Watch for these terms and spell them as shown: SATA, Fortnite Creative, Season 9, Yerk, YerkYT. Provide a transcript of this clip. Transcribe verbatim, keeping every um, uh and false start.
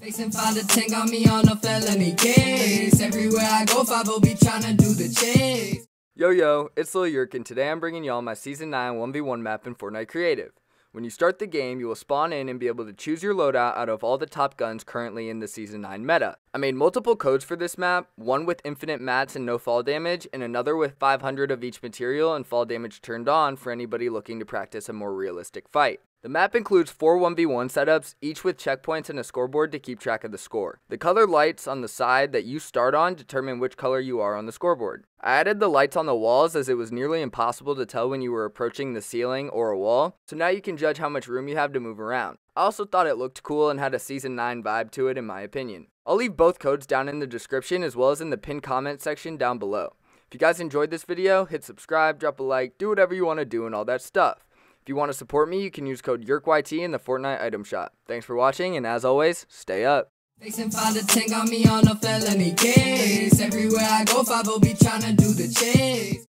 They sent find a tank on me on a felony case. Everywhere I go, five will be trying to do the chase. Yo, yo, it's Lil Yerk, and today I'm bringing y'all my Season nine one v one map in Fortnite Creative. When you start the game, you will spawn in and be able to choose your loadout out of all the top guns currently in the Season nine meta. I made multiple codes for this map, one with infinite mats and no fall damage, and another with five hundred of each material and fall damage turned on for anybody looking to practice a more realistic fight. The map includes four one v one setups, each with checkpoints and a scoreboard to keep track of the score. The color lights on the side that you start on determine which color you are on the scoreboard. I added the lights on the walls as it was nearly impossible to tell when you were approaching the ceiling or a wall, so now you can judge how much room you have to move around. I also thought it looked cool and had a Season nine vibe to it in my opinion. I'll leave both codes down in the description as well as in the pinned comment section down below. If you guys enjoyed this video, hit subscribe, drop a like, do whatever you want to do and all that stuff. If you want to support me, you can use code YerkYT in the Fortnite item shop. Thanks for watching, and as always, stay up. They sent five to tank on me on a felony case. Everywhere I go, five will be trying to do the chase.